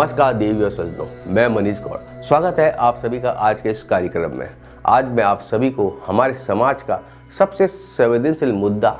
नमस्कार देवियों सज्जनों, मैं मनीष गौर, स्वागत है आप सभी का आज के इस कार्यक्रम में। आज मैं आप सभी को हमारे समाज का सबसे संवेदनशील मुद्दा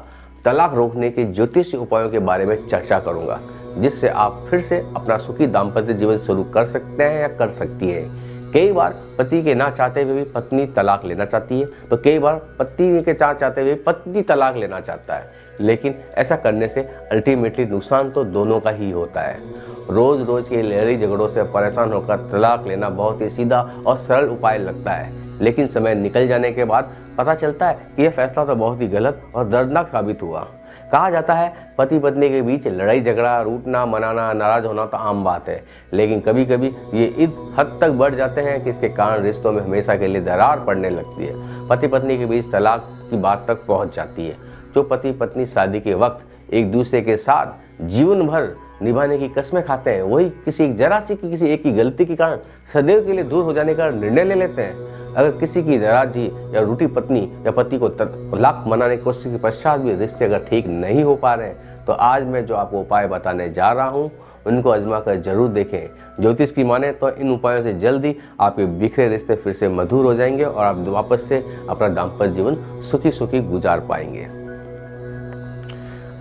तलाक रोकने के ज्योतिष उपायों के बारे में चर्चा करूंगा, जिससे आप फिर से अपना सुखी दाम्पत्य जीवन शुरू कर सकते हैं या कर सकती हैं। कई बार पति के ना चाहते हुए भी पत्नी तलाक लेना चाहती है, तो कई बार पति के चाहते हुए पत्नी तलाक लेना चाहता है, लेकिन ऐसा करने से अल्टीमेटली नुकसान तो दोनों का ही होता है। रोज़ रोज़ के लड़ाई झगड़ों से परेशान होकर तलाक लेना बहुत ही सीधा और सरल उपाय लगता है, लेकिन समय निकल जाने के बाद पता चलता है कि यह फैसला तो बहुत ही गलत और दर्दनाक साबित हुआ। कहा जाता है पति पत्नी के बीच लड़ाई झगड़ा, रूठना, मनाना, नाराज होना तो आम बात है, लेकिन कभी कभी ये इस हद तक बढ़ जाते हैं कि इसके कारण रिश्तों में हमेशा के लिए दरार पड़ने लगती है। पति पत्नी के बीच तलाक की बात तक पहुंच जाती है। जो पति पत्नी शादी के वक्त एक दूसरे के साथ जीवन भर निभाने की कस्में खाते हैं, वही किसी जरा सी किसी एक की गलती के कारण सदैव के लिए दूर हो जाने का निर्णय ले लेते हैं। अगर किसी की नाराजगी या रूठी पत्नी या पति को तलाक मनाने की कोशिश के पश्चात भी रिश्ते अगर ठीक नहीं हो पा रहे हैं, तो आज मैं जो आपको उपाय बताने जा रहा हूं, उनको आजमा कर जरूर देखें। ज्योतिष की माने तो इन उपायों से जल्दी आपके बिखरे रिश्ते फिर से मधुर हो जाएंगे और आप वापस से अपना दाम्पत्य जीवन सुखी गुजार पाएंगे।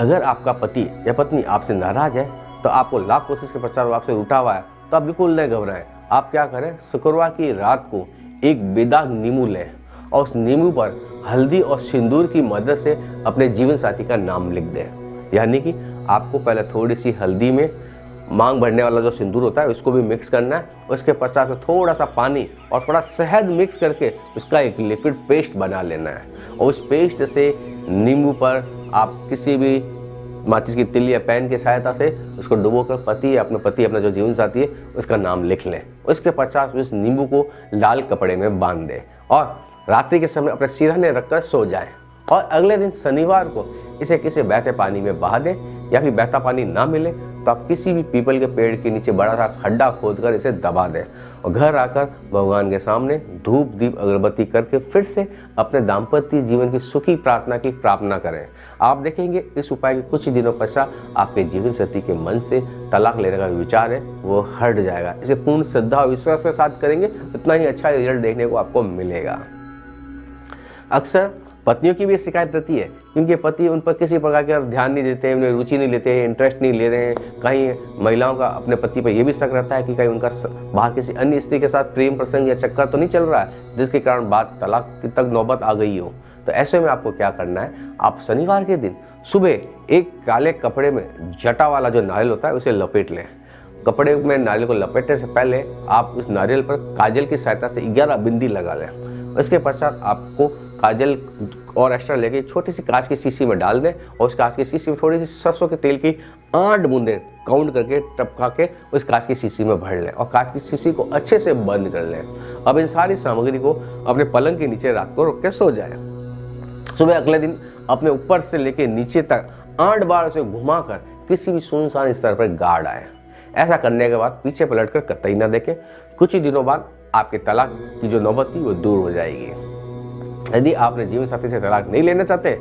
अगर आपका पति या पत्नी आपसे नाराज है, तो आपको लाख कोशिश के पश्चात आपसे रूठा हुआ है, तो आप बिल्कुल नहीं घबराएं। आप क्या करें, शुक्रवार की रात को एक बेदाग नींबू लें और उस नींबू पर हल्दी और सिंदूर की मदद से अपने जीवन साथी का नाम लिख दें। यानी कि आपको पहले थोड़ी सी हल्दी में मांग बढ़ने वाला जो सिंदूर होता है उसको भी मिक्स करना है। उसके पश्चात थोड़ा सा पानी और थोड़ा शहद मिक्स करके उसका एक लिक्विड पेस्ट बना लेना है, और उस पेस्ट से नींबू पर आप किसी भी माचिस की तिल या पेन की सहायता से उसको डुबोकर अपना जो जीवन साथी है उसका नाम लिख लें। उसके पश्चात उस नींबू को लाल कपड़े में बांध दें और रात्रि के समय अपने सिरहाने रखकर सो जाएं, और अगले दिन शनिवार को इसे किसी बहते पानी में बहा दें, या फिर बहता पानी ना मिले तो आप किसी भी पीपल के पेड़ के नीचे बड़ा सा खड्डा खोदकर इसे दबा दें, और घर आकर भगवान के सामने धूप दीप अगरबत्ती करके फिर से अपने दाम्पत्य जीवन की सुखी प्रार्थना की प्रार्थना करें। आप देखेंगे इस उपाय के कुछ ही दिनों पश्चात आपके जीवन साथी के मन से तलाक लेने का विचार है वो हट जाएगा। इसे पूर्ण श्रद्धा और विश्वास के साथ करेंगे, उतना ही अच्छा रिजल्ट देखने को आपको मिलेगा। अक्सर पत्नियों की भी शिकायत रहती है कि उनके पति उन पर किसी प्रकार का ध्यान नहीं देते हैं, उन्हें रुचि नहीं लेते हैं, इंटरेस्ट नहीं ले रहे हैं। कहीं महिलाओं का अपने पति पर यह भी शक रहता है कि कहीं उनका बाहर किसी अन्य स्त्री के साथ प्रेम प्रसंग या चक्कर तो नहीं चल रहा है, जिसके कारण बात तलाक की तक नौबत आ गई हो। तो ऐसे में आपको क्या करना है, आप शनिवार के दिन सुबह एक काले कपड़े में जटा वाला जो नारियल होता है उसे लपेट लें। कपड़े में नारियल को लपेटने से पहले आप उस नारियल पर काजल की सहायता से 11 बिंदी लगा लें। उसके पश्चात आपको काजल और एक्स्ट्रा लेके छोटी सी कांच की शीशी में डाल दें, और उस कांच की शीशी में थोड़ी सी सरसों के तेल की 8 बूंदें काउंट करके टपका के उस कांच की शीशी में भर लें, और कांच की शीशी को अच्छे से बंद कर लें। अब इन सारी सामग्री को अपने पलंग के नीचे रात को रख के सो जाएं। सुबह अगले दिन अपने ऊपर से लेके नीचे तक 8 बार उसे घुमाकर किसी भी सुनसान स्तर पर गाड़ आए। ऐसा करने के बाद पीछे पलटकर कतई ना देखें। कुछ ही दिनों बाद आपके तलाक की जो नौबत थी वो दूर हो जाएगी। यदि आपने जीवन साथी से तलाक नहीं लेना चाहते,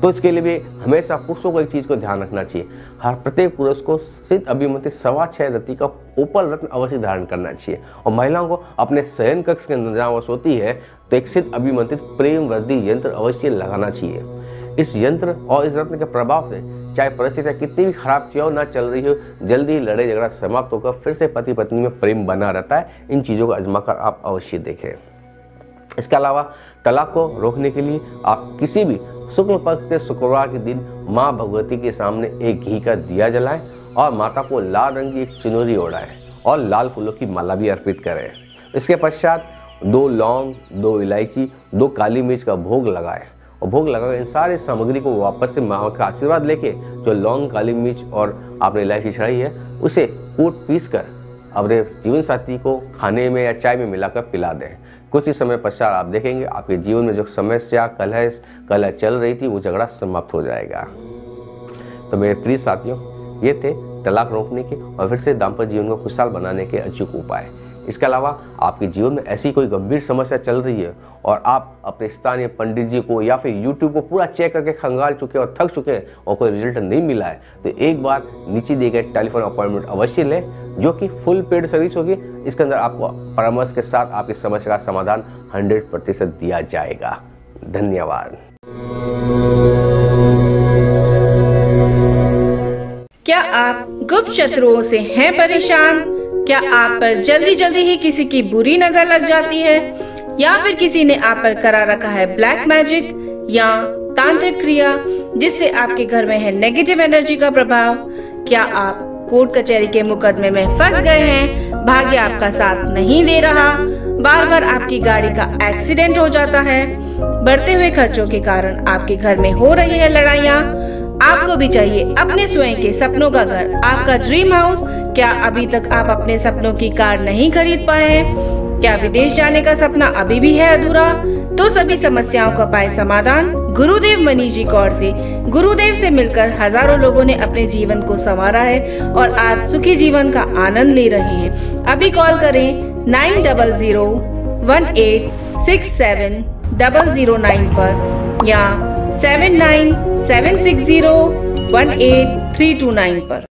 तो इसके लिए भी हमेशा पुरुषों को एक चीज को ध्यान रखना चाहिए। हर प्रत्येक पुरुष को सिद्ध अभिमत 6.25 रत्ती का उपल रत्न अवश्य धारण करना चाहिए, और महिलाओं को अपने शयन कक्ष के अंदर जहाँ सोती है तो एक सिद्ध अभिमंत्रित प्रेम वृद्धि यंत्र अवश्य लगाना चाहिए। इस यंत्र और इस रत्न के प्रभाव से चाहे परिस्थितियाँ कितनी भी खराब क्यों ना चल रही हो, जल्दी लड़ाई झगड़ा समाप्त होकर फिर से पति पत्नी में प्रेम बना रहता है। इन चीज़ों को आजमा कर आप अवश्य देखें। इसके अलावा तलाक को रोकने के लिए आप किसी भी शुक्ल पक्ष के शुक्रवार के दिन माँ भगवती के सामने एक घी का दिया जलाएं और माता को लाल रंग की एक चुनरी ओढ़ाएं और लाल फूलों की माला भी अर्पित करें। इसके पश्चात 2 लौंग, 2 इलायची, 2 काली मिर्च का भोग लगाएं, और भोग लगाकर इन सारी सामग्री को वापस से माँ का आशीर्वाद लेके जो लौंग, काली मिर्च और आपने इलायची चढ़ाई है उसे कूट पीस कर अपने जीवन साथी को खाने में या चाय में मिलाकर पिला दें। कुछ ही समय पश्चात आप देखेंगे आपके जीवन में जो समस्या कलह चल रही थी वो झगड़ा समाप्त हो जाएगा। तो मेरे प्रिय साथियों, ये थे तलाक रोकने के और फिर से दाम्पत्य जीवन को खुशहाल बनाने के अचूक उपाय। इसके अलावा आपके जीवन में ऐसी कोई गंभीर समस्या चल रही है और आप अपने स्थानीय पंडित जी को या फिर यूट्यूब को पूरा चेक करके खंगाल चुके और थक चुके हैं और कोई रिजल्ट नहीं मिला है, तो एक बार नीचे दिए गए टेलीफोन अपॉइंटमेंट अवश्य लें, जो कि फुल पेड सर्विस होगी। इसके अंदर आपको परामर्श के साथ आपकी समस्या का समाधान 100% दिया जाएगा। धन्यवाद। क्या आप गुप्त शत्रुओं से हैं परेशान? क्या आप पर जल्दी जल्दी ही किसी की बुरी नजर लग जाती है या फिर किसी ने आप पर करा रखा है ब्लैक मैजिक या तांत्रिक क्रिया जिससे आपके घर में है नेगेटिव एनर्जी का प्रभाव? क्या आप कोर्ट कचहरी के मुकदमे में फंस गए हैं? भाग्य आपका साथ नहीं दे रहा, बार बार आपकी गाड़ी का एक्सीडेंट हो जाता है, बढ़ते हुए खर्चों के कारण आपके घर में हो रही है लड़ाइयाँ? आपको भी चाहिए अपने स्वयं के सपनों का घर, आपका ड्रीम हाउस। क्या अभी तक आप अपने सपनों की कार नहीं खरीद पाए हैं? क्या विदेश जाने का सपना अभी भी है अधूरा? तो सभी समस्याओं का पाए समाधान गुरुदेव मनी जी कौर से। गुरुदेव से मिलकर हजारों लोगों ने अपने जीवन को संवारा है और आज सुखी जीवन का आनंद ले रहे हैं। अभी कॉल करें 9001867009 पर या 7976018329 पर।